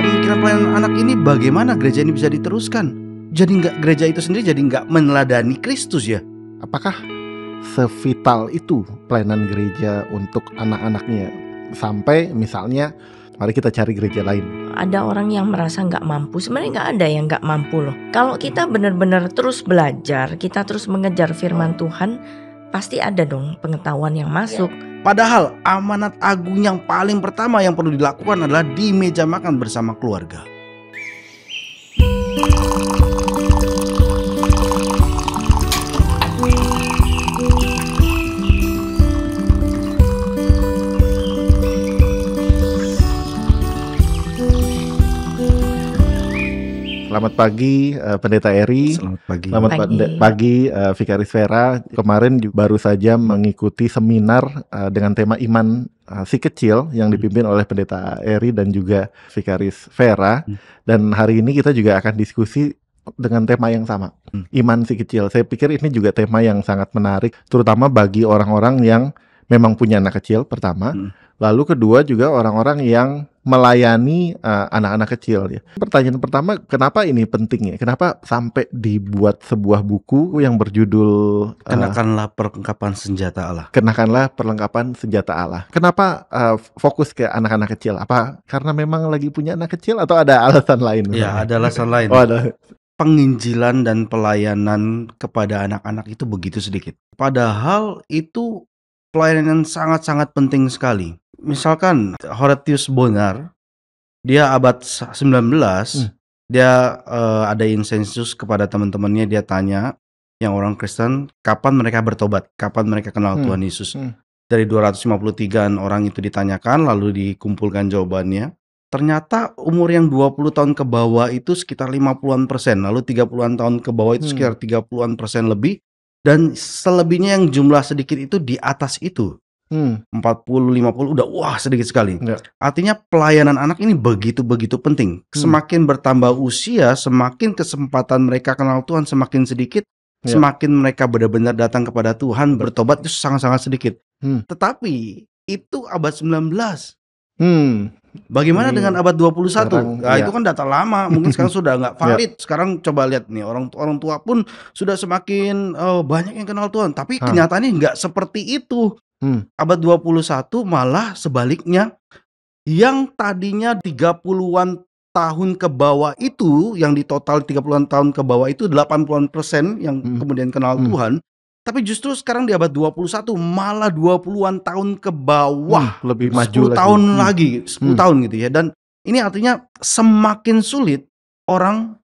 tidak memikirkan pelayanan anak ini, bagaimana gereja ini bisa diteruskan? Jadi nggak, gereja itu sendiri jadi nggak meneladani Kristus ya? Apakah sevital itu pelayanan gereja untuk anak-anaknya? Sampai misalnya, mari kita cari gereja lain. Ada orang yang merasa nggak mampu. Sebenarnya nggak ada yang nggak mampu loh. Kalau kita benar-benar terus belajar, kita terus mengejar firman Tuhan, pasti ada dong pengetahuan yang masuk. Padahal amanat agung yang paling pertama yang perlu dilakukan adalah di meja makan bersama keluarga. Selamat pagi Pendeta Eri. Selamat pagi Vikaris Vera. Kemarin baru saja mengikuti seminar dengan tema Iman Si Kecil yang dipimpin oleh Pendeta Eri dan juga Vikaris Vera. Dan hari ini kita juga akan diskusi dengan tema yang sama, Iman Si Kecil. Saya pikir ini juga tema yang sangat menarik, terutama bagi orang-orang yang memang punya anak kecil pertama, lalu kedua juga orang-orang yang melayani anak-anak kecil ya. Pertanyaan pertama, kenapa ini penting ya? Kenapa sampai dibuat sebuah buku yang berjudul Kenakanlah Perlengkapan Senjata Allah? Kenakanlah Perlengkapan Senjata Allah. Kenapa fokus ke anak-anak kecil? Apa karena memang lagi punya anak kecil atau ada alasan lain? Ya, ada alasan lain. Oh, ada. Penginjilan dan pelayanan kepada anak-anak itu begitu sedikit. Padahal itu pelayanan sangat-sangat penting sekali. Misalkan Horatius Bonar, dia abad 19, dia ada insensus kepada teman-temannya, dia tanya yang orang Kristen, kapan mereka bertobat, kapan mereka kenal Tuhan Yesus. Dari 253-an orang itu ditanyakan, lalu dikumpulkan jawabannya. Ternyata umur yang 20 tahun ke bawah itu sekitar 50-an persen, lalu 30-an tahun ke bawah itu sekitar 30-an persen lebih. Dan selebihnya yang jumlah sedikit itu di atas itu 40-50 udah wah sedikit sekali ya. Artinya pelayanan anak ini begitu-begitu penting. Semakin bertambah usia, semakin kesempatan mereka kenal Tuhan semakin sedikit ya. Semakin mereka benar-benar datang kepada Tuhan, bertobat itu sangat-sangat sedikit. Tetapi itu abad 19. Bagaimana dengan abad 21? Sekarang, nah, itu kan data lama, mungkin sekarang sudah nggak valid. Sekarang coba lihat nih, orang tua pun sudah semakin banyak yang kenal Tuhan. Tapi kenyataannya nggak seperti itu. Abad 21 malah sebaliknya. Yang tadinya 30-an tahun ke bawah itu, yang di total 30-an tahun ke bawah itu 80% yang kemudian kenal Tuhan. Tapi justru sekarang di abad 21 malah 20-an tahun ke bawah, lebih maju 10 tahun gitu ya. Dan ini artinya semakin sulit orang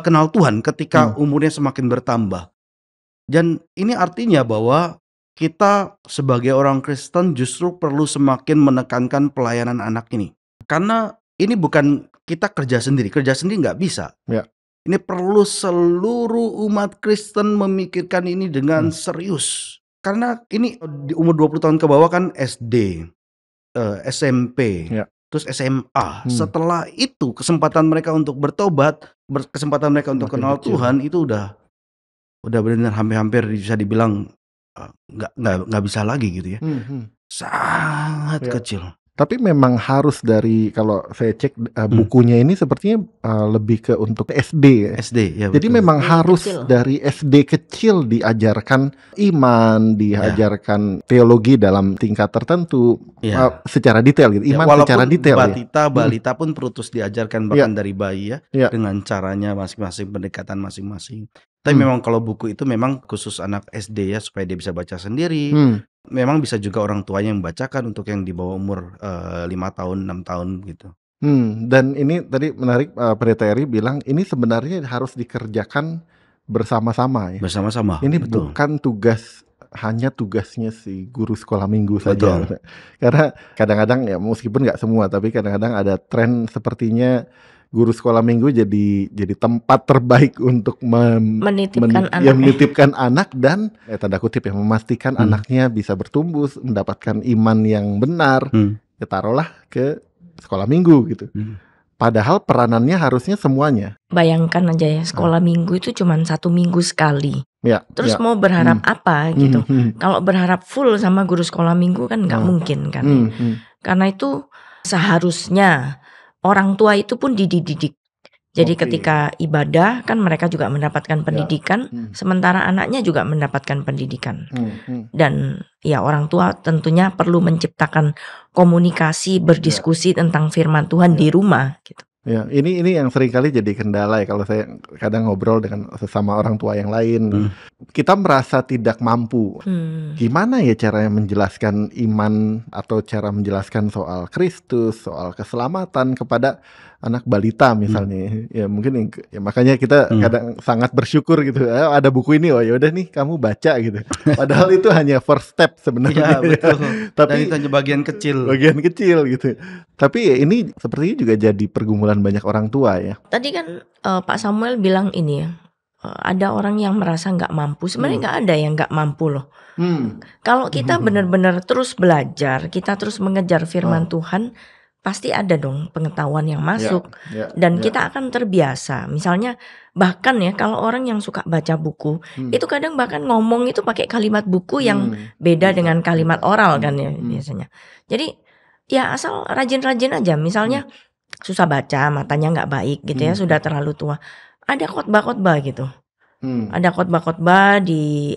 kenal Tuhan ketika umurnya semakin bertambah. Dan ini artinya bahwa kita sebagai orang Kristen justru perlu semakin menekankan pelayanan anak ini. Karena ini bukan kita kerja sendiri nggak bisa ya. Ini perlu seluruh umat Kristen memikirkan ini dengan serius. Karena ini di umur 20 tahun ke bawah kan SD, SMP, terus SMA. Setelah itu kesempatan mereka untuk bertobat, kesempatan mereka untuk kenal Tuhan itu udah benar-benar hampir-hampir bisa dibilang nggak bisa lagi gitu ya. Sangat kecil. Tapi memang harus dari, kalau saya cek bukunya ini sepertinya lebih ke untuk SD ya. SD, ya betul. Jadi memang harus kecil. Dari SD kecil diajarkan iman, diajarkan teologi dalam tingkat tertentu secara detail gitu. Iman secara detail. Balita pun perlu terus diajarkan bahkan dari bayi ya. Dengan caranya masing-masing, pendekatan masing-masing. Tapi memang kalau buku itu memang khusus anak SD ya, supaya dia bisa baca sendiri. Memang bisa juga orang tuanya yang membacakan untuk yang di bawah umur 5 tahun, 6 tahun gitu. Dan ini tadi menarik, Pendeta Eri bilang ini sebenarnya harus dikerjakan bersama-sama ya. Bersama-sama. Ini bukan tugasnya si guru sekolah minggu saja. Betul. Karena kadang-kadang ya, meskipun nggak semua, tapi kadang-kadang ada tren sepertinya guru sekolah minggu jadi tempat terbaik untuk menitipkan anak dan tanda kutip ya, memastikan anaknya bisa bertumbuh, mendapatkan iman yang benar, taruhlah ke sekolah minggu gitu. Padahal peranannya harusnya semuanya. Bayangkan aja ya, sekolah minggu itu cuma 1 minggu sekali. Ya, terus mau berharap apa gitu? Kalau berharap full sama guru sekolah minggu kan nggak mungkin kan. Karena itu seharusnya orang tua itu pun dididik. Jadi ketika ibadah kan mereka juga mendapatkan pendidikan, sementara anaknya juga mendapatkan pendidikan. Dan ya orang tua tentunya perlu menciptakan komunikasi, berdiskusi tentang firman Tuhan di rumah gitu. Ya, ini yang seringkali jadi kendala ya, kalau saya kadang ngobrol dengan sesama orang tua yang lain. Kita merasa tidak mampu. Gimana ya caranya menjelaskan iman atau cara menjelaskan soal Kristus, soal keselamatan kepada anak balita misalnya. Ya mungkin ya, makanya kita kadang sangat bersyukur gitu. Ada buku ini, oh yaudah nih kamu baca gitu. Padahal itu hanya first step sebenarnya. Ya, betul. Tapi dan itu hanya bagian kecil. Bagian kecil gitu. Tapi ya, ini sepertinya juga jadi pergumulan banyak orang tua ya. Tadi kan Pak Samuel bilang ini ya, ada orang yang merasa nggak mampu. Sebenarnya nggak ada yang nggak mampu loh. Kalau kita benar-benar terus belajar, kita terus mengejar firman Tuhan, pasti ada dong pengetahuan yang masuk. Dan kita akan terbiasa. Misalnya bahkan ya kalau orang yang suka baca buku, itu kadang bahkan ngomong itu pakai kalimat buku yang beda dengan kalimat oral kan ya biasanya. Jadi ya asal rajin-rajin aja. Misalnya susah baca, matanya nggak baik gitu ya, sudah terlalu tua. Ada khotbah-khotbah gitu, ada khotbah-khotbah di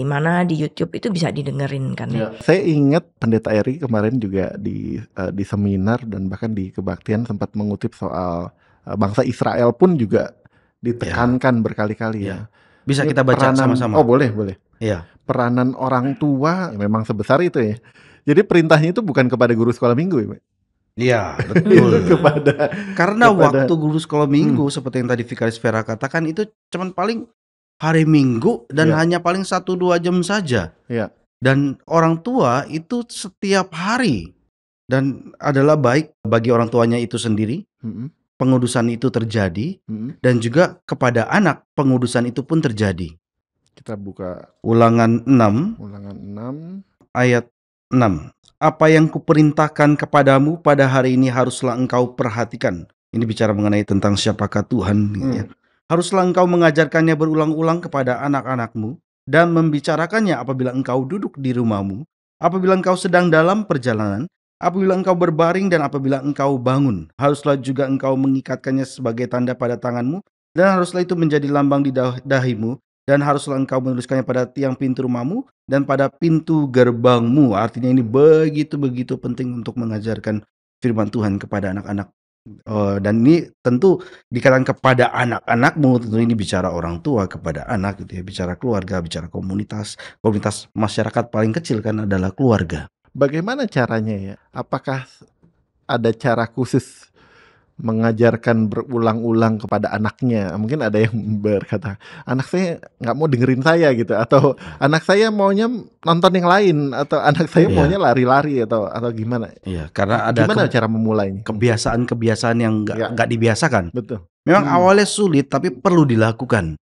mana di YouTube itu bisa didengerin kan ya. Saya ingat Pendeta Eri kemarin juga di seminar dan bahkan di kebaktian sempat mengutip soal bangsa Israel pun juga ditekankan berkali-kali ya. Bisa kita baca sama-sama. Oh boleh boleh. Iya. Peranan orang tua memang sebesar itu ya. Jadi perintahnya itu bukan kepada guru sekolah minggu ya. Iya betul. Karena waktu guru sekolah minggu seperti yang tadi Vikaris Vera katakan itu cuman paling hari Minggu dan hanya paling 1-2 jam saja. Dan orang tua itu setiap hari, dan adalah baik bagi orang tuanya itu sendiri pengudusan itu terjadi, dan juga kepada anak pengudusan itu pun terjadi. Kita buka Ulangan 6, Ulangan 6 ayat 6. Apa yang kuperintahkan kepadamu pada hari ini haruslah engkau perhatikan. Ini bicara mengenai tentang siapakah Tuhan. Ya. Haruslah engkau mengajarkannya berulang-ulang kepada anak-anakmu dan membicarakannya apabila engkau duduk di rumahmu, apabila engkau sedang dalam perjalanan, apabila engkau berbaring, dan apabila engkau bangun. Haruslah juga engkau mengikatkannya sebagai tanda pada tanganmu, dan haruslah itu menjadi lambang di dahimu. Dan haruslah engkau menuliskannya pada tiang pintu rumahmu dan pada pintu gerbangmu. Artinya ini begitu-begitu penting untuk mengajarkan firman Tuhan kepada anak-anak. Dan ini tentu dikatakan kepada anak-anakmu. Tentu ini bicara orang tua kepada anak gitu ya. Bicara keluarga, bicara komunitas. Komunitas masyarakat paling kecil kan adalah keluarga. Bagaimana caranya ya? Apakah ada cara khusus mengajarkan berulang-ulang kepada anaknya? Mungkin ada yang berkata, anak saya nggak mau dengerin saya gitu, atau anak saya maunya nonton yang lain, atau anak saya maunya lari-lari, atau gimana? Iya, karena ada gimana cara memulainya? Kebiasaan-kebiasaan yang nggak dibiasakan. Betul. Memang awalnya sulit, tapi perlu dilakukan.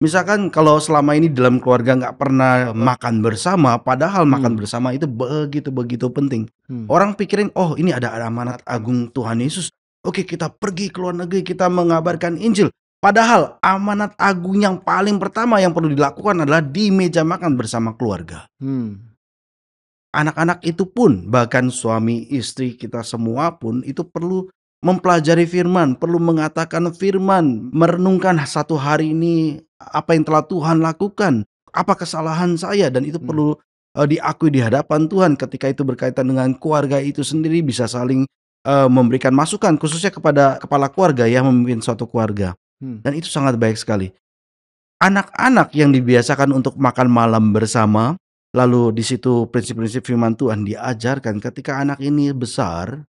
Misalkan kalau selama ini dalam keluarga nggak pernah makan bersama, padahal makan bersama itu begitu-begitu penting. Orang pikirin, oh ini ada amanat agung Tuhan Yesus. Oke, kita pergi ke luar negeri, kita mengabarkan Injil. Padahal amanat agung yang paling pertama yang perlu dilakukan adalah di meja makan bersama keluarga. Anak-anak itu pun, bahkan suami, istri, kita semua pun itu perlu mempelajari firman, perlu mengatakan firman, merenungkan satu hari ini apa yang telah Tuhan lakukan, apa kesalahan saya, dan itu perlu diakui di hadapan Tuhan. Ketika itu berkaitan dengan keluarga itu sendiri, bisa saling memberikan masukan khususnya kepada kepala keluarga yang memimpin suatu keluarga. Dan itu sangat baik sekali. Anak-anak yang dibiasakan untuk makan malam bersama, lalu di situ prinsip-prinsip firman Tuhan diajarkan, ketika anak ini besar,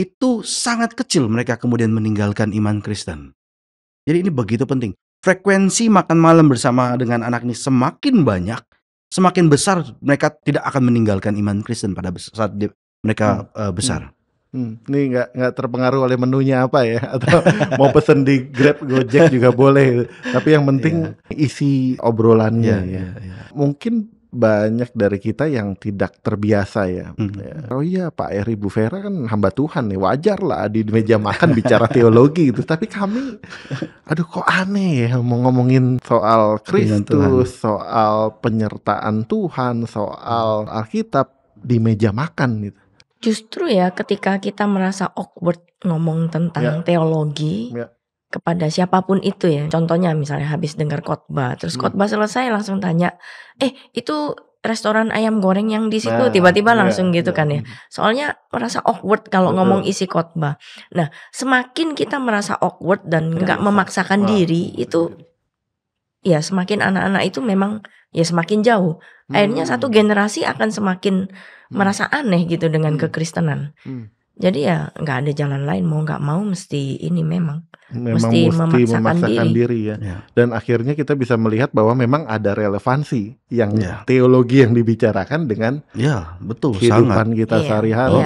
itu sangat kecil mereka kemudian meninggalkan iman Kristen. Jadi ini begitu penting. Frekuensi makan malam bersama dengan anak ini semakin banyak, semakin besar mereka tidak akan meninggalkan iman Kristen pada saat mereka besar. Ini nggak terpengaruh oleh menunya apa ya, atau mau pesen di Grab, Gojek juga boleh. Tapi yang penting isi obrolannya. Mungkin banyak dari kita yang tidak terbiasa ya. Oh iya, Pak Eri, Bu Vera kan hamba Tuhan nih, wajar lah di meja makan bicara teologi gitu. Tapi kami, aduh kok aneh ya, mau ngomongin soal Kristus, soal penyertaan Tuhan, soal Alkitab di meja makan gitu. Justru ya ketika kita merasa awkward ngomong tentang teologi kepada siapapun itu ya. Contohnya misalnya habis dengar khotbah, terus khotbah selesai langsung tanya, itu restoran ayam goreng yang di situ, tiba-tiba langsung gitu kan ya. Soalnya merasa awkward kalau ngomong isi khotbah. Nah, semakin kita merasa awkward dan nggak memaksakan diri itu, ya semakin anak-anak itu memang ya semakin jauh. Akhirnya satu generasi akan semakin merasa aneh gitu dengan kekristenan. Jadi ya nggak ada jalan lain, mau nggak mau mesti ini mesti memaksakan diri ya. Dan akhirnya kita bisa melihat bahwa memang ada relevansi yang teologi yang dibicarakan dengan kehidupan kita sehari-hari.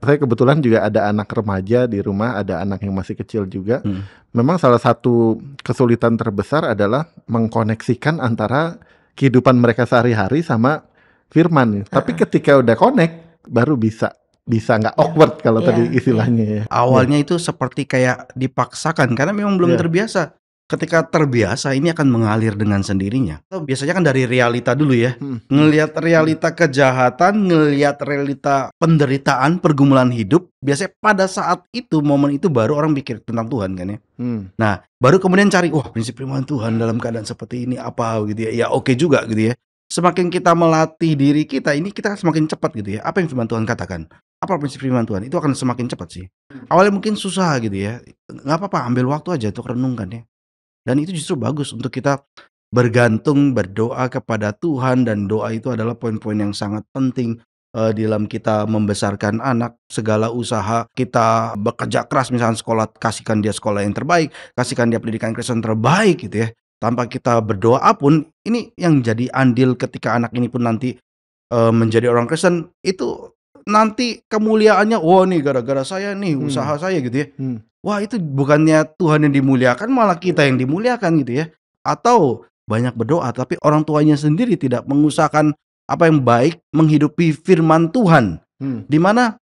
Saya kebetulan juga ada anak remaja di rumah, ada anak yang masih kecil juga. Memang salah satu kesulitan terbesar adalah mengkoneksikan antara kehidupan mereka sehari-hari sama firman. Tapi ketika udah connect baru bisa nggak awkward kalau tadi istilahnya ya. Awalnya itu seperti kayak dipaksakan karena memang belum terbiasa. Ketika terbiasa ini akan mengalir dengan sendirinya. Biasanya kan dari realita dulu ya, ngelihat realita kejahatan, ngelihat realita penderitaan, pergumulan hidup. Biasanya pada saat itu, momen itu baru orang pikir tentang Tuhan kan ya. Nah baru kemudian cari, wah prinsip firman Tuhan dalam keadaan seperti ini apa gitu ya. Ya oke juga gitu ya. Semakin kita melatih diri kita, ini kita semakin cepat gitu ya. Apa yang firman Tuhan katakan, apa prinsip firman Tuhan, itu akan semakin cepat sih. Awalnya mungkin susah gitu ya, nggak apa-apa, ambil waktu aja untuk renungkan ya. Dan itu justru bagus untuk kita bergantung, berdoa kepada Tuhan. Dan doa itu adalah poin-poin yang sangat penting di dalam kita membesarkan anak. Segala usaha kita bekerja keras, misalkan sekolah, kasihkan dia sekolah yang terbaik, kasihkan dia pendidikan Kristen terbaik gitu ya. Tanpa kita berdoa pun, ini yang jadi andil ketika anak ini pun nanti menjadi orang Kristen. Itu nanti kemuliaannya, wah nih gara-gara saya nih, usaha saya gitu ya. Wah itu bukannya Tuhan yang dimuliakan, malah kita yang dimuliakan gitu ya. Atau banyak berdoa tapi orang tuanya sendiri tidak mengusahakan apa yang baik, menghidupi firman Tuhan. Dimana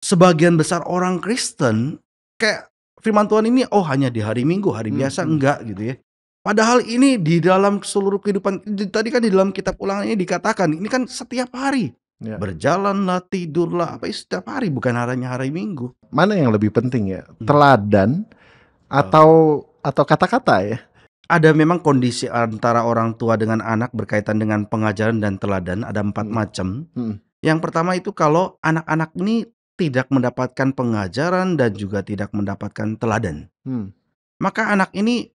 sebagian besar orang Kristen kayak firman Tuhan ini hanya di hari Minggu, hari biasa enggak gitu ya. Padahal ini di dalam seluruh kehidupan. Tadi kan di dalam kitab Ulangan ini dikatakan, ini kan setiap hari. Berjalanlah, tidurlah, setiap hari, bukan hanya hari Minggu. Mana yang lebih penting ya? Teladan atau kata-kata ya? Ada memang kondisi antara orang tua dengan anak berkaitan dengan pengajaran dan teladan. Ada 4 macam. Yang pertama itu kalau anak-anak ini tidak mendapatkan pengajaran dan juga tidak mendapatkan teladan, maka anak ini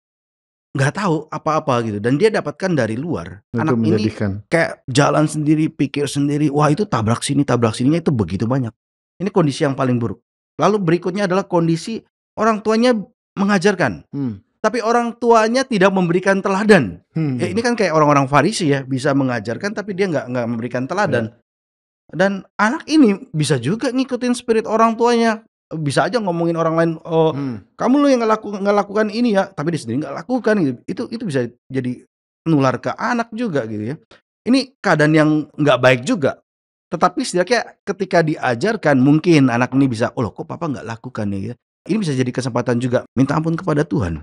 nggak tahu apa-apa gitu. Dan dia dapatkan dari luar. Anak ini kayak jalan sendiri, pikir sendiri. Wah itu tabrak sini, tabrak sininya itu begitu banyak. Ini kondisi yang paling buruk. Lalu berikutnya adalah kondisi orang tuanya mengajarkan, tapi orang tuanya tidak memberikan teladan. Ini kan kayak orang-orang Farisi ya, bisa mengajarkan tapi dia nggak memberikan teladan. Dan anak ini bisa juga ngikutin spirit orang tuanya. Bisa aja ngomongin orang lain, kamu lo yang nggak lakukan ini ya, tapi dia sendiri nggak lakukan gitu. Itu bisa jadi nular ke anak juga gitu ya. Ini keadaan yang nggak baik juga. Tetapi setidaknya ketika diajarkan, mungkin anak ini bisa, oh kok papa nggak lakukan ya. Ini bisa jadi kesempatan juga minta ampun kepada Tuhan.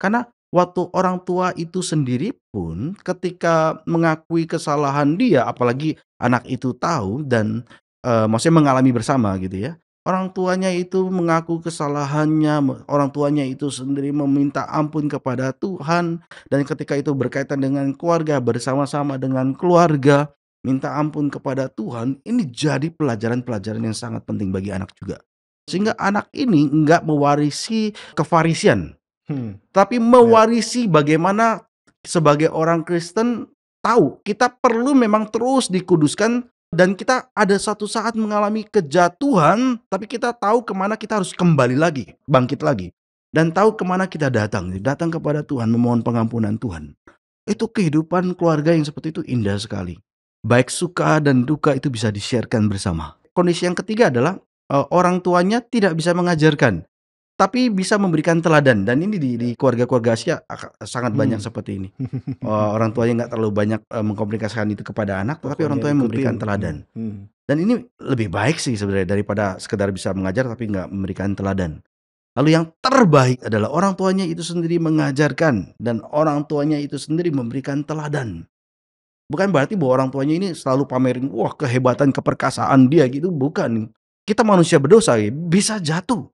Karena waktu orang tua itu sendiri pun ketika mengakui kesalahan dia, apalagi anak itu tahu dan maksudnya mengalami bersama gitu ya. Orang tuanya itu mengaku kesalahannya, orang tuanya itu sendiri meminta ampun kepada Tuhan. Dan ketika itu berkaitan dengan keluarga, bersama-sama dengan keluarga, minta ampun kepada Tuhan. Ini jadi pelajaran-pelajaran yang sangat penting bagi anak juga. Sehingga anak ini nggak mewarisi kefarisian, tapi mewarisi bagaimana sebagai orang Kristen tahu kita perlu memang terus dikuduskan. Dan kita ada satu saat mengalami kejatuhan, tapi kita tahu kemana kita harus kembali lagi, bangkit lagi. Dan tahu kemana kita datang kepada Tuhan, memohon pengampunan Tuhan. Itu kehidupan keluarga yang seperti itu indah sekali. Baik suka dan duka itu bisa di-sharekan bersama. Kondisi yang ketiga adalah orang tuanya tidak bisa mengajarkan, tapi bisa memberikan teladan. Dan ini di keluarga-keluarga Asia sangat banyak seperti ini. Orang tuanya nggak terlalu banyak mengkomunikasikan itu kepada anak, tapi orang tuanya memberikan teladan. Dan ini lebih baik sih sebenarnya daripada sekedar bisa mengajar tapi nggak memberikan teladan. Lalu yang terbaik adalah orang tuanya itu sendiri mengajarkan dan orang tuanya itu sendiri memberikan teladan. Bukan berarti bahwa orang tuanya ini selalu pamerin, wah kehebatan, keperkasaan dia gitu, bukan. Kita manusia berdosa, bisa jatuh.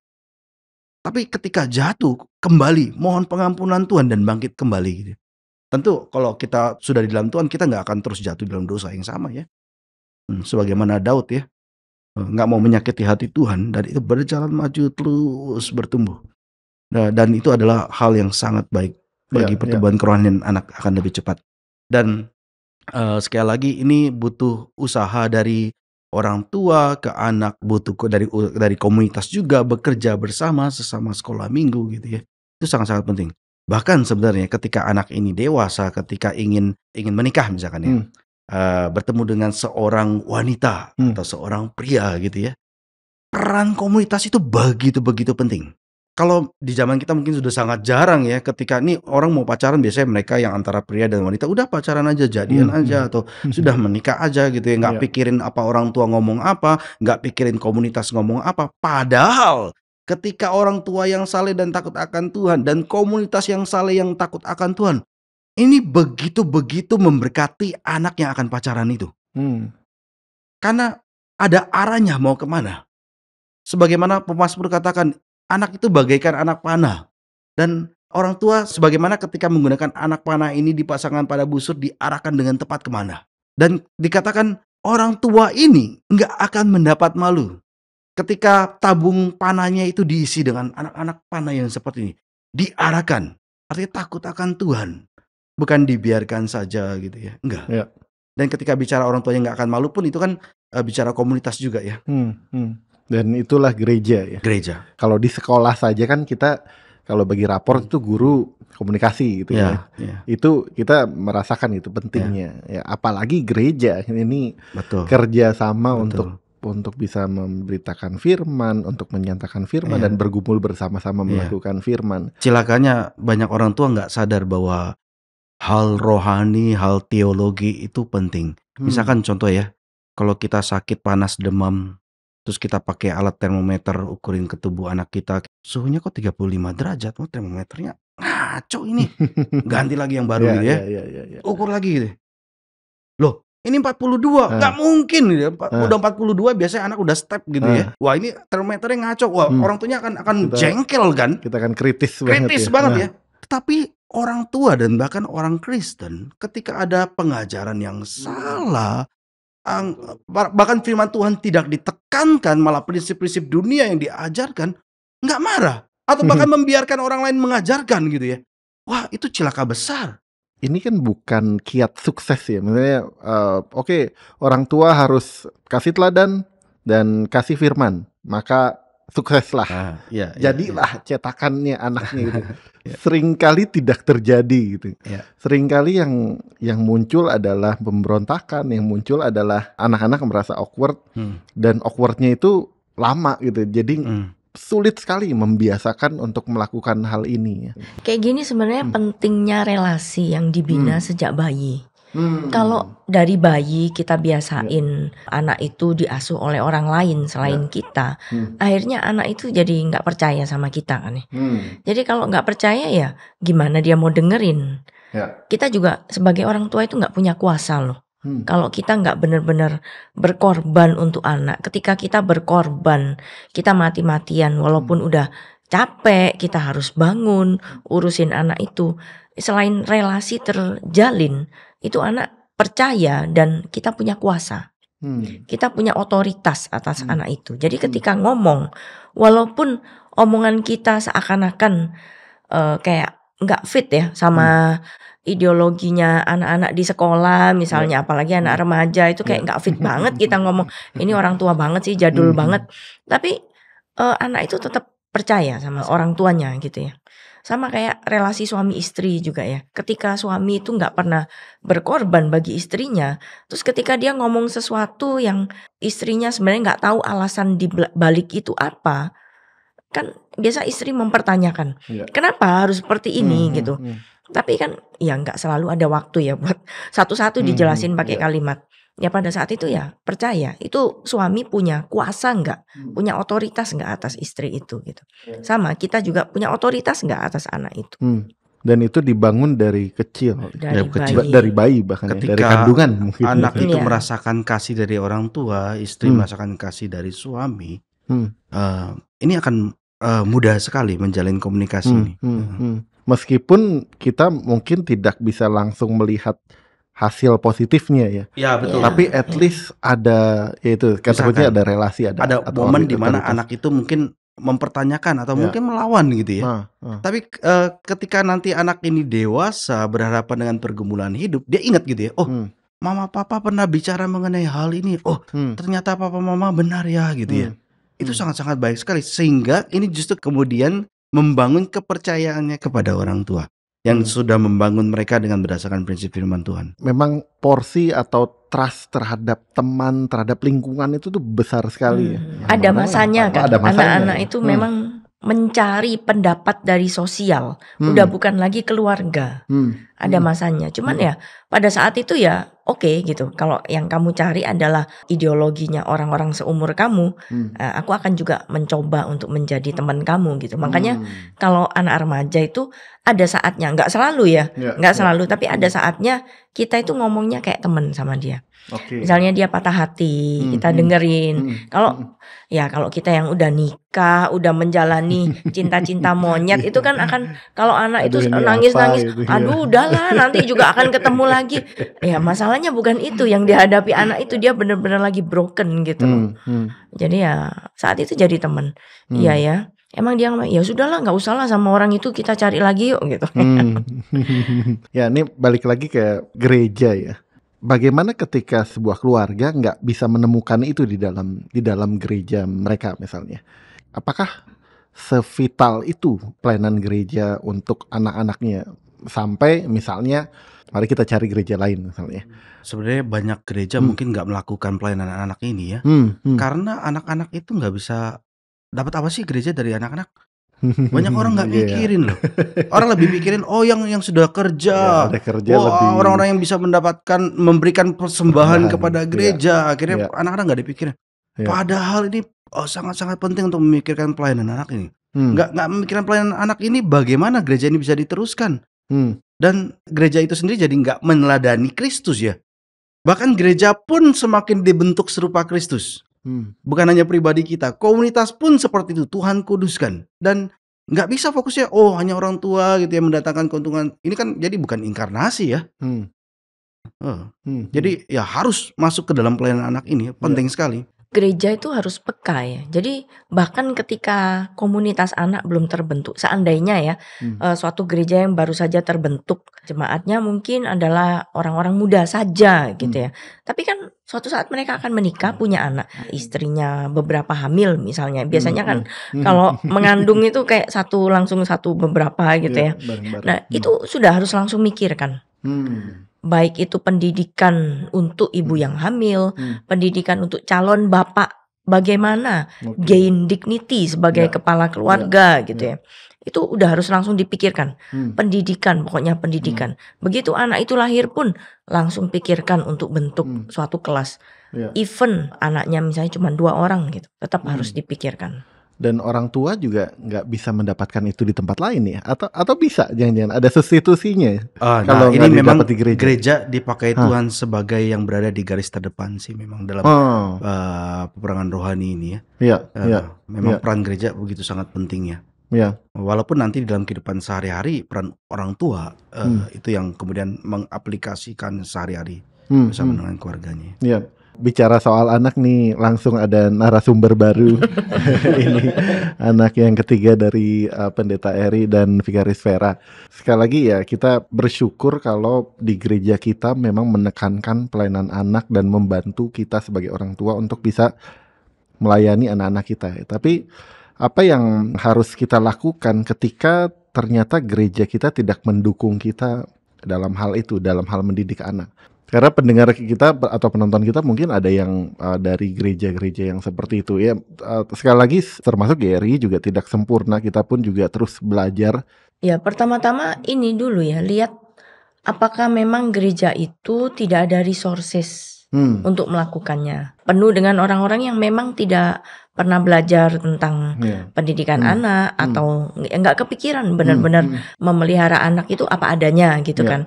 Tapi ketika jatuh, kembali, mohon pengampunan Tuhan dan bangkit kembali gitu. Tentu kalau kita sudah di dalam Tuhan, kita nggak akan terus jatuh dalam dosa yang sama ya. Sebagaimana Daud ya, nggak mau menyakiti hati Tuhan, dan itu berjalan maju terus bertumbuh. Nah, dan itu adalah hal yang sangat baik bagi pertumbuhan kerohanian anak akan lebih cepat. Dan sekali lagi ini butuh usaha dari orang tua ke anak, butuh dari komunitas juga, bekerja bersama sesama sekolah minggu gitu ya. Itu sangat-sangat penting. Bahkan sebenarnya ketika anak ini dewasa, ketika ingin menikah misalkan ya, bertemu dengan seorang wanita atau seorang pria gitu ya, peran komunitas itu begitu penting. Kalau di zaman kita mungkin sudah sangat jarang ya, ketika ini orang mau pacaran biasanya mereka yang antara pria dan wanita udah pacaran aja, jadian aja, atau sudah menikah aja gitu ya, nggak pikirin apa orang tua ngomong apa, nggak pikirin komunitas ngomong apa. Padahal ketika orang tua yang saleh dan takut akan Tuhan dan komunitas yang saleh yang takut akan Tuhan, ini begitu memberkati anak yang akan pacaran itu. Karena ada arahnya mau kemana. Sebagaimana Pemazmur katakan, anak itu bagaikan anak panah. Dan orang tua sebagaimana ketika menggunakan anak panah ini dipasangkan pada busur, diarahkan dengan tepat kemana. Dan dikatakan orang tua ini nggak akan mendapat malu ketika tabung panahnya itu diisi dengan anak-anak panah yang seperti ini. Diarahkan. Artinya takut akan Tuhan. Bukan dibiarkan saja gitu ya. Enggak. Ya. Dan ketika bicara orang tuanya nggak akan malu pun, itu kan bicara komunitas juga ya. Dan itulah gereja ya. Gereja. Kalau di sekolah saja kan kita, kalau bagi rapor itu guru komunikasi gitu ya. Itu kita merasakan itu pentingnya. Ya, apalagi gereja ini kerja sama untuk bisa memberitakan firman, untuk menyatakan firman dan bergumul bersama-sama melakukan firman. Cilakanya banyak orang tua nggak sadar bahwa hal rohani, hal teologi itu penting. Misalkan contoh ya, kalau kita sakit panas demam, terus kita pakai alat termometer ukurin ke tubuh anak kita, suhunya kok 35 derajat, oh, termometernya ngaco ini, ganti lagi yang baru gitu ya, ukur lagi gitu. Loh, ini 42, nggak mungkin ya. Udah 42 biasanya anak udah step gitu ya. Wah, ini termometernya ngaco, wah orang tuanya akan jengkel kan. Kita akan kritis banget ya. Tetapi orang tua dan bahkan orang Kristen ketika ada pengajaran yang salah, bahkan firman Tuhan tidak ditekankan, malah prinsip-prinsip dunia yang diajarkan, nggak marah atau bahkan membiarkan orang lain mengajarkan gitu ya. Wah, itu celaka besar. Ini kan bukan kiat sukses ya. Maksudnya oke, orang tua harus kasih teladan dan kasih firman, maka sukseslah. Jadilah cetakannya anaknya gitu. Seringkali tidak terjadi gitu. Seringkali yang muncul adalah pemberontakan, yang muncul adalah anak-anak merasa awkward, dan awkwardnya itu lama gitu. Jadi sulit sekali membiasakan untuk melakukan hal ini. Kayak gini sebenarnya pentingnya relasi yang dibina sejak bayi. Kalau dari bayi kita biasain anak itu diasuh oleh orang lain selain kita, akhirnya anak itu jadi nggak percaya sama kita kan ya. Jadi kalau nggak percaya ya gimana dia mau dengerin? Kita juga sebagai orang tua itu nggak punya kuasa loh. Kalau kita nggak benar-benar berkorban untuk anak, ketika kita berkorban kita mati-matian walaupun udah capek, kita harus bangun urusin anak itu. Selain relasi terjalin, itu anak percaya dan kita punya kuasa. Kita punya otoritas atas anak itu. Jadi ketika ngomong, walaupun omongan kita seakan-akan kayak nggak fit ya sama ideologinya anak-anak di sekolah misalnya, apalagi anak remaja itu kayak nggak fit banget kita ngomong. Ini orang tua banget sih, jadul banget. Tapi anak itu tetap percaya sama orang tuanya gitu ya. Sama kayak relasi suami istri juga ya. Ketika suami itu nggak pernah berkorban bagi istrinya, terus ketika dia ngomong sesuatu yang istrinya sebenarnya nggak tahu alasan di balik itu apa, kan biasa istri mempertanyakan, kenapa harus seperti ini gitu. Tapi kan ya nggak selalu ada waktu ya buat satu-satu dijelasin pakai kalimat. Ya pada saat itu ya percaya, itu suami punya kuasa nggak, punya otoritas nggak atas istri itu gitu. Sama kita juga punya otoritas nggak atas anak itu. Dan itu dibangun dari kecil, dari bayi bahkan, ketika dari kandungan mungkin. Anak itu merasakan kasih dari orang tua, istri merasakan kasih dari suami. Ini akan mudah sekali menjalin komunikasi ini. Meskipun kita mungkin tidak bisa langsung melihat hasil positifnya ya. Ya betul. Tapi at least ada, yaitu sebetulnya ada relasi, ada momen di mana anak itu mungkin mempertanyakan atau mungkin melawan gitu ya. Tapi ketika nanti anak ini dewasa berhadapan dengan pergumulan hidup, dia ingat gitu ya. Oh, mama papa pernah bicara mengenai hal ini. Oh, ternyata papa mama benar ya gitu ya. Itu sangat-sangat baik sekali, sehingga ini justru kemudian membangun kepercayaannya kepada orang tua yang sudah membangun mereka dengan berdasarkan prinsip firman Tuhan. Memang porsi atau trust terhadap teman, terhadap lingkungan itu tuh besar sekali ya. Ada masanya kan, anak-anak itu memang mencari pendapat dari sosial, udah bukan lagi keluarga. Ada masanya, cuman ya pada saat itu ya oke gitu. Kalau yang kamu cari adalah ideologinya orang-orang seumur kamu, aku akan juga mencoba untuk menjadi teman kamu gitu. Makanya kalau anak remaja itu ada saatnya, nggak selalu ya, nggak selalu, tapi ada saatnya kita itu ngomongnya kayak teman sama dia. Misalnya dia patah hati, kita dengerin. Kalau ya kalau kita yang udah nikah, udah menjalani cinta-cinta monyet itu kan akan, kalau anak itu nangis-nangis, aduh udahlah nanti juga akan ketemu lagi. Ya masalahnya bukan itu yang dihadapi anak itu, dia benar-benar lagi broken gitu. Jadi ya saat itu jadi teman. Iya ya. Emang dia ya sudahlah, nggak usah lah sama orang itu, kita cari lagi yuk gitu. Ya ini balik lagi ke gereja ya. Bagaimana ketika sebuah keluarga nggak bisa menemukan itu di dalam gereja mereka misalnya? Apakah sevital itu pelayanan gereja untuk anak-anaknya sampai misalnya mari kita cari gereja lain misalnya? Sebenarnya banyak gereja mungkin nggak melakukan pelayanan anak-anak ini ya, karena anak-anak itu nggak bisa dapat apa sih gereja dari anak-anak. Banyak orang nggak mikirin loh. Orang lebih mikirin oh yang sudah kerja, orang-orang yang bisa mendapatkan, memberikan persembahan kepada gereja. Akhirnya anak-anak nggak dipikirin. Padahal ini sangat-sangat penting untuk memikirkan pelayanan anak ini. Nggak memikirkan pelayanan anak ini, bagaimana gereja ini bisa diteruskan. Dan gereja itu sendiri jadi nggak meneladani Kristus ya. Bahkan gereja pun semakin dibentuk serupa Kristus. Bukan hanya pribadi kita, komunitas pun seperti itu Tuhan kuduskan. Dan nggak bisa fokusnya oh hanya orang tua gitu ya mendatangkan keuntungan. Ini kan jadi bukan inkarnasi ya. Jadi ya harus masuk ke dalam pelayanan anak ini, penting sekali. Gereja itu harus peka ya. Jadi bahkan ketika komunitas anak belum terbentuk, seandainya ya suatu gereja yang baru saja terbentuk, jemaatnya mungkin adalah orang-orang muda saja gitu ya. Tapi kan suatu saat mereka akan menikah, punya anak, istrinya beberapa hamil misalnya. Biasanya kan kalau mengandung itu kayak langsung satu beberapa gitu ya. Bareng-bareng. Nah itu sudah harus langsung mikirkan. Baik itu pendidikan untuk ibu yang hamil, pendidikan untuk calon bapak, bagaimana gain dignity sebagai kepala keluarga gitu ya. Itu udah harus langsung dipikirkan. Pendidikan, pokoknya pendidikan. Begitu anak itu lahir pun langsung pikirkan untuk bentuk suatu kelas. Even anaknya misalnya cuma 2 orang gitu, tetap harus dipikirkan. Dan orang tua juga nggak bisa mendapatkan itu di tempat lain ya, atau bisa jangan-jangan ada substitusinya. Kalau ini memang di gereja dipakai Tuhan sebagai yang berada di garis terdepan sih memang dalam peperangan rohani ini ya. Memang peran gereja begitu sangat pentingnya. Walaupun nanti dalam kehidupan sehari-hari peran orang tua itu yang kemudian mengaplikasikan sehari-hari bersama dengan keluarganya. Bicara soal anak nih, langsung ada narasumber baru. Ini anak yang ketiga dari Pendeta Eri dan Vikaris Vera. Sekali lagi ya, kita bersyukur kalau di gereja kita memang menekankan pelayanan anak dan membantu kita sebagai orang tua untuk bisa melayani anak-anak kita. Tapi apa yang harus kita lakukan ketika ternyata gereja kita tidak mendukung kita dalam hal itu, dalam hal mendidik anak? Karena pendengar kita atau penonton kita mungkin ada yang dari gereja-gereja yang seperti itu ya. Sekali lagi termasuk GRI juga tidak sempurna, kita pun juga terus belajar. Ya pertama-tama ini dulu ya, lihat apakah memang gereja itu tidak ada resources untuk melakukannya. Penuh dengan orang-orang yang memang tidak pernah belajar tentang pendidikan anak atau nggak kepikiran benar-benar memelihara anak itu apa adanya gitu kan.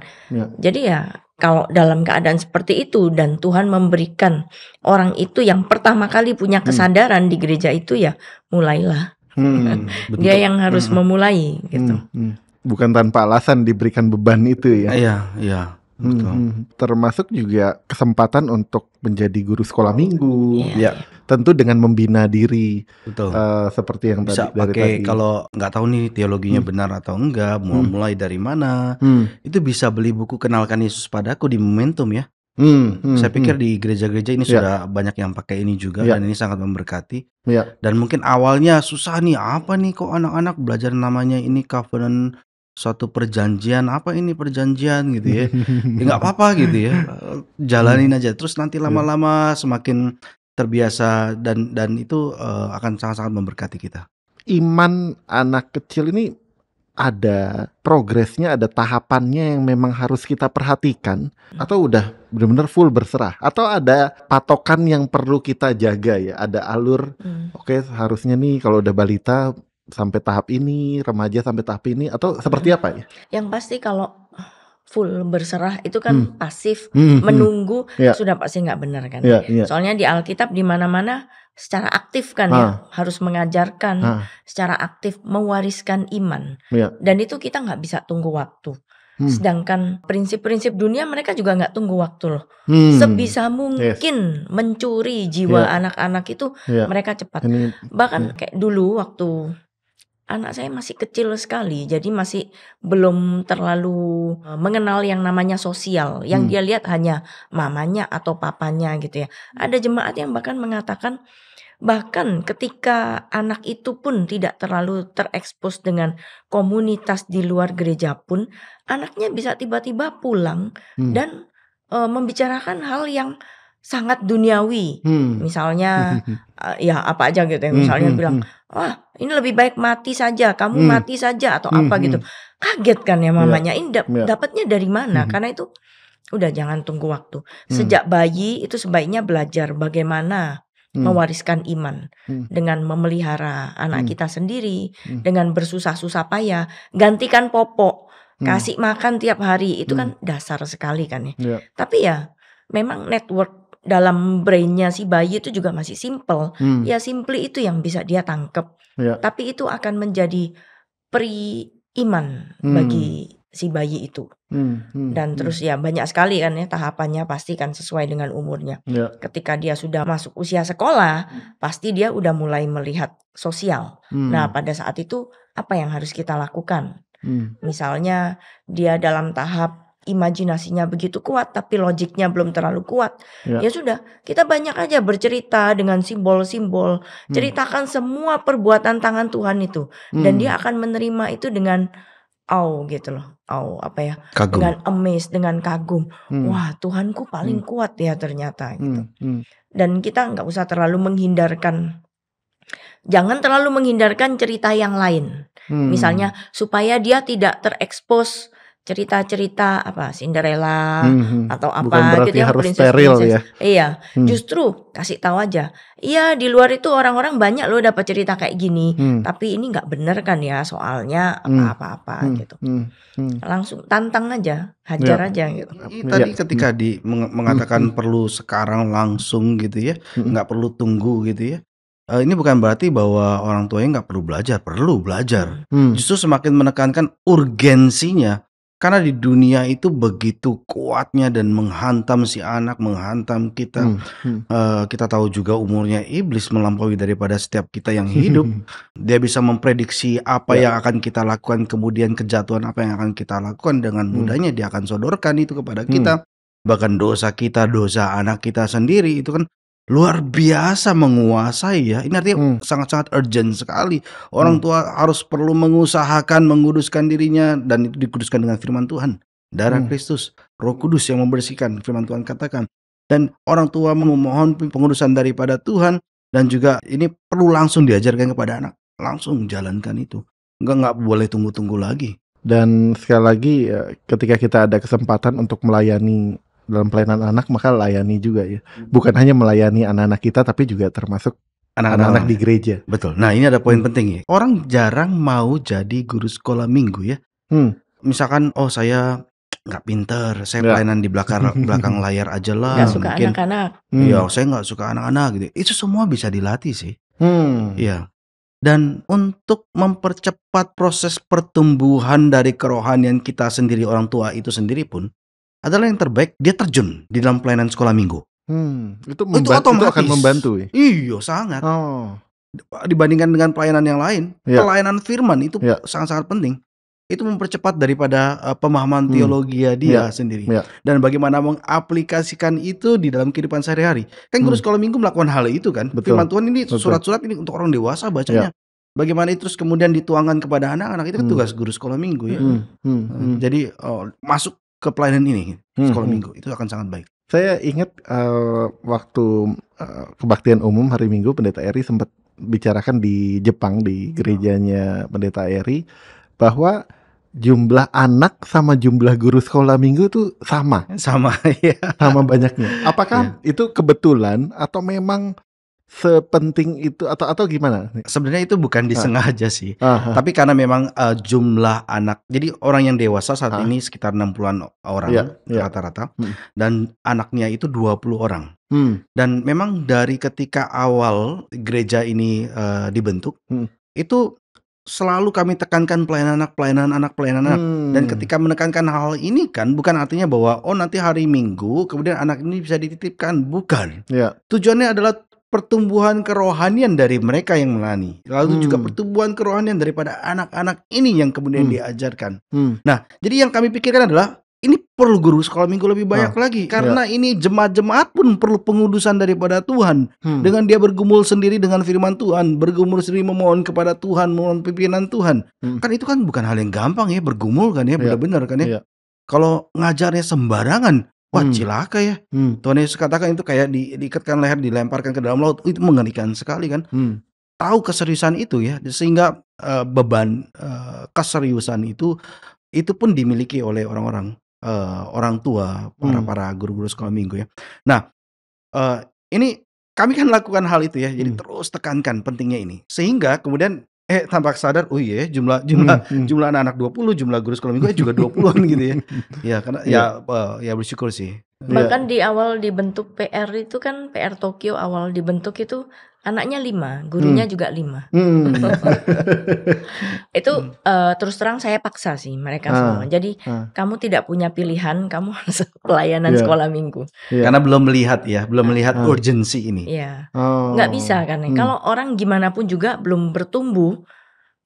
Jadi ya kalau dalam keadaan seperti itu dan Tuhan memberikan orang itu yang pertama kali punya kesadaran di gereja itu, ya mulailah. Dia yang harus memulai gitu. Bukan tanpa alasan diberikan beban itu ya. Iya, iya. Betul. Termasuk juga kesempatan untuk menjadi guru sekolah minggu, tentu dengan membina diri, seperti yang bisa tadi. Bisa pakai tadi. Kalau nggak tahu nih teologinya benar atau enggak, mau mulai dari mana, itu bisa beli buku Kenalkan Yesus Padaku di Momentum ya. Saya pikir di gereja-gereja ini sudah banyak yang pakai ini juga, dan ini sangat memberkati. Dan mungkin awalnya susah nih, apa nih kok anak-anak belajar namanya ini covenant, suatu perjanjian, apa ini perjanjian gitu ya. Ya nggak apa-apa gitu ya, jalanin aja. Terus nanti lama-lama semakin terbiasa dan itu akan sangat-sangat memberkati kita. Iman anak kecil ini ada progresnya, ada tahapannya yang memang harus kita perhatikan, atau udah benar-benar full berserah, atau ada patokan yang perlu kita jaga ya, ada alur. Oke, harusnya nih kalau udah balita sampai tahap ini, remaja sampai tahap ini, atau seperti apa ya? Yang pasti kalau full berserah itu kan pasif, menunggu, sudah pasti nggak benar kan. Soalnya di Alkitab di mana-mana secara aktif kan ya, harus mengajarkan, secara aktif mewariskan iman. Dan itu kita nggak bisa tunggu waktu. Sedangkan prinsip-prinsip dunia mereka juga nggak tunggu waktu loh. Sebisa mungkin mencuri jiwa anak-anak itu mereka cepat. Bahkan kayak dulu waktu anak saya masih kecil sekali, jadi masih belum terlalu mengenal yang namanya sosial. Yang dia lihat hanya mamanya atau papanya gitu ya. Ada jemaat yang bahkan mengatakan, bahkan ketika anak itu pun tidak terlalu terekspos dengan komunitas di luar gereja pun, anaknya bisa tiba-tiba pulang dan membicarakan hal yang sangat duniawi. Misalnya ya apa aja gitu ya. Misalnya bilang, wah ini lebih baik mati saja, kamu mati saja atau apa gitu. Kaget kan ya mamanya, ini dapatnya dari mana? Karena itu udah, jangan tunggu waktu. Sejak bayi itu sebaiknya belajar bagaimana mewariskan iman dengan memelihara anak kita sendiri, dengan bersusah-susah payah, gantikan popok, kasih makan tiap hari, itu kan dasar sekali kan ya. Tapi ya memang network dalam brainnya si bayi itu juga masih simple, ya simply itu yang bisa dia tangkep. Tapi itu akan menjadi pri iman bagi si bayi itu. Dan terus ya banyak sekali kan ya tahapannya, pasti kan sesuai dengan umurnya. Ketika dia sudah masuk usia sekolah, pasti dia udah mulai melihat sosial. Nah pada saat itu apa yang harus kita lakukan? Misalnya dia dalam tahap imajinasinya begitu kuat tapi logiknya belum terlalu kuat, ya sudah, kita banyak aja bercerita dengan simbol-simbol. Ceritakan semua perbuatan tangan Tuhan itu, dan dia akan menerima itu dengan gitu loh, apa ya, kagum. Dengan amazed, dengan kagum. Wah Tuhanku paling kuat ya ternyata gitu. Dan kita nggak usah terlalu menghindarkan, jangan terlalu menghindarkan cerita yang lain. Misalnya supaya dia tidak terekspos cerita-cerita apa Cinderella atau apa gitu yang princess. Ya. Iya, justru kasih tahu aja. Iya di luar itu orang-orang banyak loh dapat cerita kayak gini, tapi ini nggak bener kan ya soalnya apa-apa gitu. Langsung tantang aja, hajar aja gitu. Tadi ketika di mengatakan perlu sekarang langsung gitu ya, nggak perlu tunggu gitu ya. Ini bukan berarti bahwa orang tuanya nggak perlu belajar, perlu belajar. Justru semakin menekankan urgensinya. Karena di dunia itu begitu kuatnya dan menghantam si anak, menghantam kita. Kita tahu juga umurnya iblis melampaui daripada setiap kita yang hidup. Dia bisa memprediksi apa yang akan kita lakukan, kemudian kejatuhan apa yang akan kita lakukan. Dengan mudahnya dia akan sodorkan itu kepada kita. Bahkan dosa kita, dosa anak kita sendiri itu kan luar biasa menguasai ya. Ini artinya sangat-sangat urgent sekali. Orang tua harus perlu mengusahakan menguduskan dirinya, dan itu dikuduskan dengan firman Tuhan, darah Kristus, Roh Kudus yang membersihkan, firman Tuhan katakan. Dan orang tua memohon pengudusan daripada Tuhan, dan juga ini perlu langsung diajarkan kepada anak, langsung jalankan itu. Enggak boleh tunggu-tunggu lagi. Dan sekali lagi ketika kita ada kesempatan untuk melayani dalam pelayanan anak, maka layani juga ya. Bukan hanya melayani anak-anak kita, tapi juga termasuk anak-anak di gereja. Betul. Nah, ini ada poin penting ya. Orang jarang mau jadi guru sekolah minggu ya. Misalkan, oh saya nggak pinter, saya pelayanan di belakang layar aja lah. Nggak suka anak-anak. Iya, saya nggak suka anak-anak gitu. Itu semua bisa dilatih sih. Iya. Dan untuk mempercepat proses pertumbuhan dari kerohanian kita sendiri, orang tua itu sendiri pun adalah yang terbaik, dia terjun di dalam pelayanan sekolah minggu. Itu otomatis akan membantu ya? Iya, sangat. Dibandingkan dengan pelayanan yang lain, pelayanan firman itu sangat-sangat penting. Itu mempercepat daripada pemahaman teologi dia sendiri. Dan bagaimana mengaplikasikan itu di dalam kehidupan sehari-hari. Kan guru sekolah minggu melakukan hal itu kan. Betul. Firman Tuhan ini, surat-surat ini untuk orang dewasa bacanya. Bagaimana itu terus kemudian dituangkan kepada anak-anak. Itu kan tugas guru sekolah minggu ya. Jadi masuk ke pelayanan ini sekolah minggu. Itu akan sangat baik. Saya ingat waktu kebaktian umum hari Minggu, Pendeta Eri sempat bicarakan di Jepang, di gerejanya Pendeta Eri, bahwa jumlah anak sama jumlah guru sekolah minggu itu sama ya, sama banyaknya. Apakah itu kebetulan atau memang sepenting itu atau gimana? Sebenarnya itu bukan disengaja sih, tapi karena memang jumlah anak. Jadi orang yang dewasa saat ini sekitar 60-an orang rata-rata, dan anaknya itu 20 orang. Dan memang dari ketika awal gereja ini dibentuk, itu selalu kami tekankan pelayanan anak. Dan ketika menekankan hal ini kan bukan artinya bahwa oh nanti hari Minggu kemudian anak ini bisa dititipkan, bukan. Tujuannya adalah pertumbuhan kerohanian dari mereka yang melayani, lalu juga pertumbuhan kerohanian daripada anak-anak ini yang kemudian diajarkan. Nah, jadi yang kami pikirkan adalah ini perlu guru sekolah minggu lebih banyak lagi. Karena ini jemaat-jemaat pun perlu pengudusan daripada Tuhan. Dengan dia bergumul sendiri dengan firman Tuhan. Bergumul sendiri memohon kepada Tuhan. Memohon pimpinan Tuhan. Kan itu kan bukan hal yang gampang ya. Bergumul kan ya. Benar-benar kan ya. Kalau ngajarnya sembarangan. Wah cilaka ya. Tuhan Yesus katakan itu kayak diikatkan leher, dilemparkan ke dalam laut. Itu mengerikan sekali kan. Tahu keseriusan itu ya. Sehingga beban keseriusan itu pun dimiliki oleh orang-orang. Orang tua, para guru-guru sekolah minggu ya. Nah, ini kami kan lakukan hal itu ya. Jadi terus tekankan pentingnya ini. Sehingga kemudian tampak sadar, oh iya jumlah anak-anak 20, jumlah guru sekolah minggu juga 20-an gitu ya. Ya karena ya bersyukur sih. Bahkan di awal dibentuk PR itu kan, PR Tokyo awal dibentuk itu anaknya 5, gurunya juga 5. Itu terus terang saya paksa sih mereka semua. Jadi kamu tidak punya pilihan, kamu harus pelayanan sekolah minggu. Karena belum melihat ya, belum melihat urgensi ini. Nggak bisa kan. Kalau orang gimana pun juga belum bertumbuh,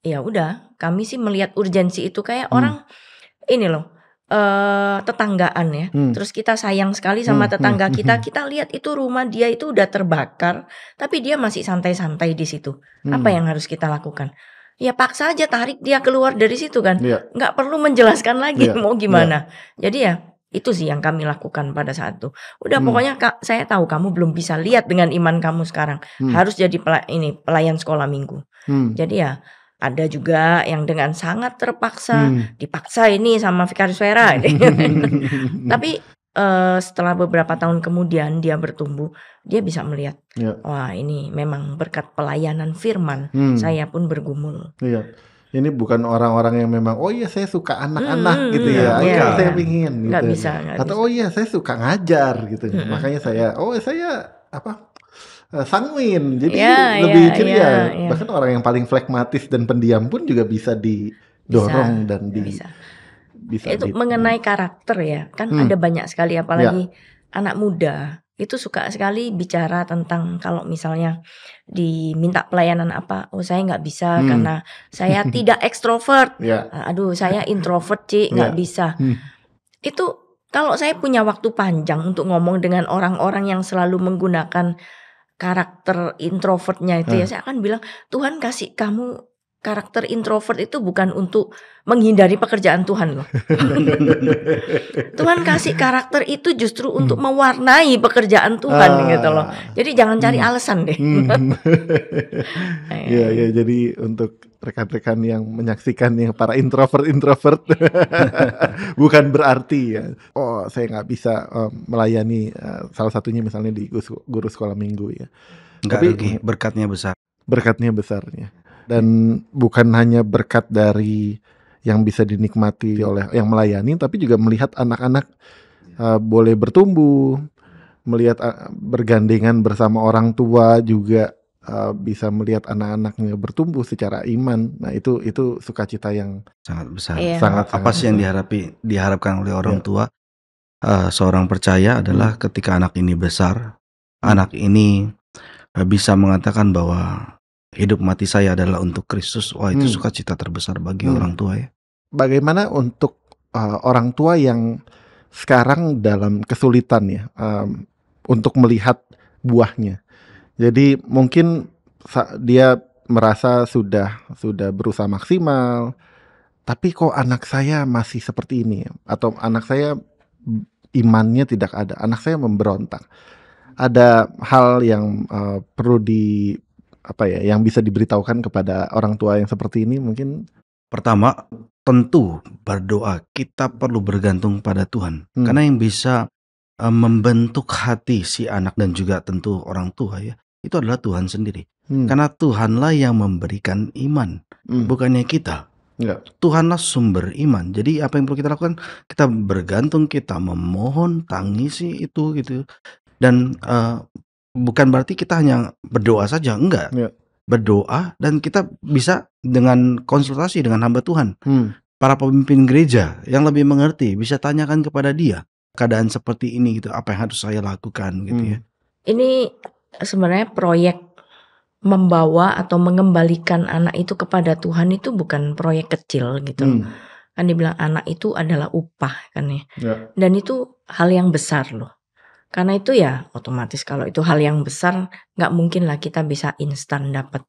ya udah. Kami sih melihat urgensi itu kayak orang ini loh. Tetanggaan ya, terus kita sayang sekali sama tetangga kita lihat itu rumah dia itu udah terbakar, tapi dia masih santai-santai di situ. Apa yang harus kita lakukan? Ya paksa aja tarik dia keluar dari situ kan, nggak perlu menjelaskan lagi mau gimana. Jadi ya itu sih yang kami lakukan pada saat itu. Udah pokoknya saya tahu kamu belum bisa lihat dengan iman kamu sekarang, harus jadi pelayan sekolah minggu. Jadi ya. Ada juga yang dengan sangat terpaksa dipaksa ini sama Vikaris Vera. Tapi setelah beberapa tahun kemudian dia bertumbuh, dia bisa melihat wah ini memang berkat pelayanan firman. Saya pun bergumul ini bukan orang-orang yang memang oh iya saya suka anak-anak gitu ya, saya pingin gitu. Gak bisa. Atau oh iya saya suka ngajar gitu. Makanya saya sanguin, jadi lebih ceria. Bahkan orang yang paling flekmatis dan pendiam pun juga bisa didorong bisa itu mengenai karakter ya kan. Ada banyak sekali, apalagi anak muda itu suka sekali bicara tentang kalau misalnya diminta pelayanan apa, oh saya nggak bisa karena saya tidak ekstrovert. Aduh saya introvert Cik, nggak bisa. Itu kalau saya punya waktu panjang untuk ngomong dengan orang-orang yang selalu menggunakan karakter introvertnya itu, ya saya akan bilang Tuhan kasih kamu karakter introvert itu bukan untuk menghindari pekerjaan Tuhan loh. Tuhan kasih karakter itu justru untuk mewarnai pekerjaan Tuhan gitu loh. Jadi jangan cari alasan deh. Ya, ya, jadi untuk rekan-rekan yang menyaksikan yang para introvert-introvert bukan berarti ya, oh saya nggak bisa melayani salah satunya misalnya di guru sekolah minggu ya. Nggak rugi, berkatnya besar. Berkatnya besarnya. Dan bukan hanya berkat dari yang bisa dinikmati oleh yang melayani, tapi juga melihat anak-anak boleh bertumbuh, melihat bergandengan bersama orang tua juga bisa melihat anak-anaknya bertumbuh secara iman. Nah itu sukacita yang sangat besar. Yeah. Sangat, apa sih yang diharapkan oleh orang tua seorang percaya adalah ketika anak ini besar, anak ini bisa mengatakan bahwa hidup mati saya adalah untuk Kristus. Wah, itu sukacita terbesar bagi orang tua ya. Bagaimana untuk orang tua yang sekarang dalam kesulitan ya, untuk melihat buahnya. Jadi mungkin dia merasa sudah berusaha maksimal, tapi kok anak saya masih seperti ini, atau anak saya imannya tidak ada, anak saya memberontak. Ada hal yang perlu di apa ya yang bisa diberitahukan kepada orang tua yang seperti ini? Mungkin pertama, tentu berdoa. Kita perlu bergantung pada Tuhan, karena yang bisa membentuk hati si anak dan juga tentu orang tua ya, itu adalah Tuhan sendiri. Karena Tuhanlah yang memberikan iman, bukannya kita. Tuhanlah sumber iman. Jadi apa yang perlu kita lakukan? Kita bergantung, kita memohon, tangisi itu gitu. Dan bukan berarti kita hanya berdoa saja, enggak. Ya. Berdoa dan kita bisa dengan konsultasi dengan hamba Tuhan. Para pemimpin gereja yang lebih mengerti bisa tanyakan kepada dia keadaan seperti ini gitu, apa yang harus saya lakukan gitu ya. Ini sebenarnya proyek membawa atau mengembalikan anak itu kepada Tuhan itu bukan proyek kecil gitu. Kan dibilang anak itu adalah upah kan ya. Dan itu hal yang besar loh. Karena itu ya otomatis kalau itu hal yang besar nggak mungkin lah kita bisa instan dapat.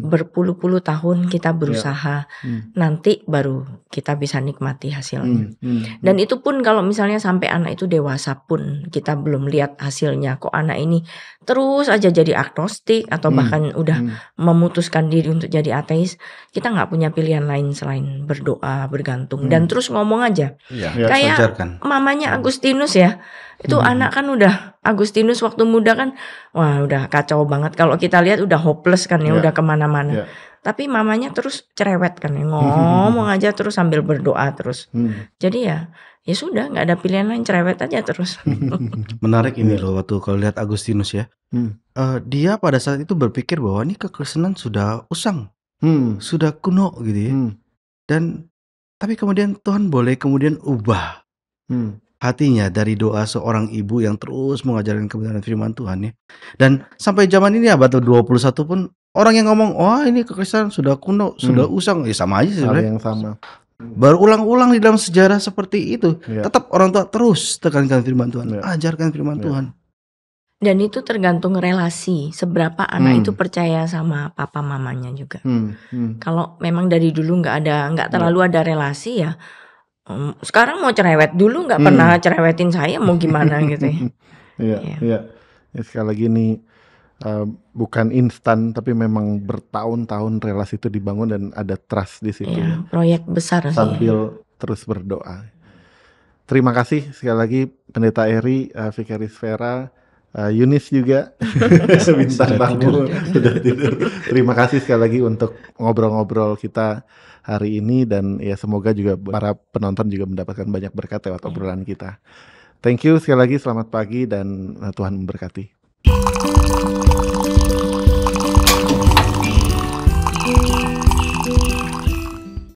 Berpuluh-puluh tahun kita berusaha, nanti baru kita bisa nikmati hasilnya. Dan itu pun kalau misalnya sampai anak itu dewasa pun kita belum lihat hasilnya. Kok anak ini terus aja jadi agnostik atau bahkan udah memutuskan diri untuk jadi ateis, kita nggak punya pilihan lain selain berdoa, bergantung, dan terus ngomong aja. Kayak mamanya Agustinus ya, itu anak kan udah, Agustinus waktu muda kan, wah udah kacau banget. Kalau kita lihat udah hopeless kan ya, udah kemana-mana. Tapi mamanya terus cerewet kan, ngomong aja terus sambil berdoa terus. Jadi ya sudah, nggak ada pilihan lain, cerewet aja terus. Menarik ini loh waktu kalau lihat Agustinus ya. Dia pada saat itu berpikir bahwa ini kekristenan sudah usang, sudah kuno gitu ya. Dan tapi kemudian Tuhan boleh kemudian ubah hatinya dari doa seorang ibu yang terus mengajarkan kebenaran firman Tuhan ya. Dan sampai zaman ini abad 21 pun orang yang ngomong, oh ini kekristenan sudah kuno, sudah usang, ya sama aja sebenarnya. Yang sama. Berulang-ulang di dalam sejarah seperti itu. Tetap orang tua terus tekankan firman Tuhan, ajarkan firman Tuhan. Dan itu tergantung relasi, seberapa anak itu percaya sama papa mamanya juga. Kalau memang dari dulu nggak terlalu ada relasi ya, sekarang mau cerewet, dulu nggak pernah cerewetin saya, mau gimana gitu ya. Ya, sekali lagi ini bukan instan, tapi memang bertahun-tahun relasi itu dibangun dan ada trust di situ. Proyek besar sih. Sambil terus berdoa. Terima kasih sekali lagi Pendeta Eri, Vicaris Vera, Yunis juga bintang tamu sudah tidur. Terima kasih sekali lagi untuk ngobrol-ngobrol kita hari ini, dan ya semoga juga para penonton juga mendapatkan banyak berkat lewat obrolan kita. Thank you sekali lagi, selamat pagi dan Tuhan memberkati.